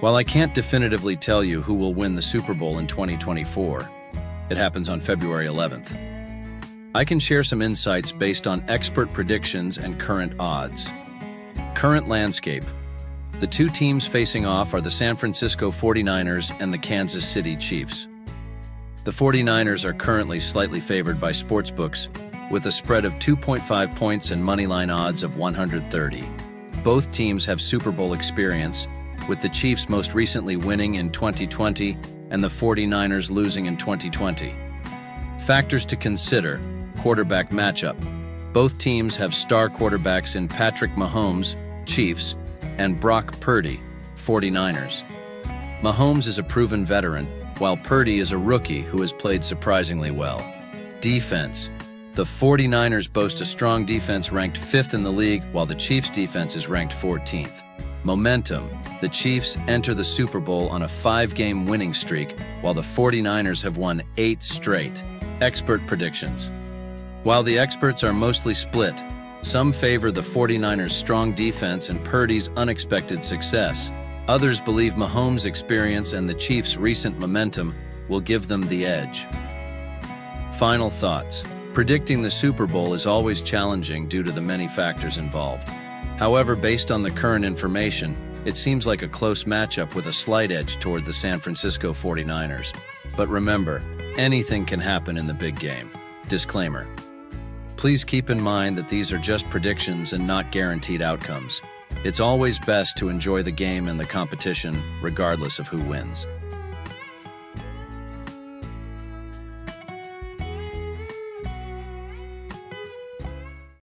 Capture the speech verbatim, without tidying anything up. While I can't definitively tell you who will win the Super Bowl in twenty twenty-four, it happens on February eleventh. I can share some insights based on expert predictions and current odds. Current landscape. The two teams facing off are the San Francisco forty-niners and the Kansas City Chiefs. The forty-niners are currently slightly favored by sportsbooks, with a spread of two point five points and moneyline odds of one hundred thirty. Both teams have Super Bowl experience, with the Chiefs most recently winning in twenty twenty and the forty-niners losing in twenty twenty. Factors to consider: quarterback matchup. Both teams have star quarterbacks in Patrick Mahomes, Chiefs, and Brock Purdy, forty-niners. Mahomes is a proven veteran, while Purdy is a rookie who has played surprisingly well. Defense. The forty-niners boast a strong defense ranked fifth in the league, while the Chiefs' defense is ranked fourteenth. Momentum. The Chiefs enter the Super Bowl on a five-game winning streak, while the forty-niners have won eight straight. Expert predictions. While the experts are mostly split, some favor the forty-niners' strong defense and Purdy's unexpected success. Others believe Mahomes' experience and the Chiefs' recent momentum will give them the edge. Final thoughts. Predicting the Super Bowl is always challenging due to the many factors involved. However, based on the current information, it seems like a close matchup with a slight edge toward the San Francisco forty-niners. But remember, anything can happen in the big game. Disclaimer. Please keep in mind that these are just predictions and not guaranteed outcomes. It's always best to enjoy the game and the competition, regardless of who wins.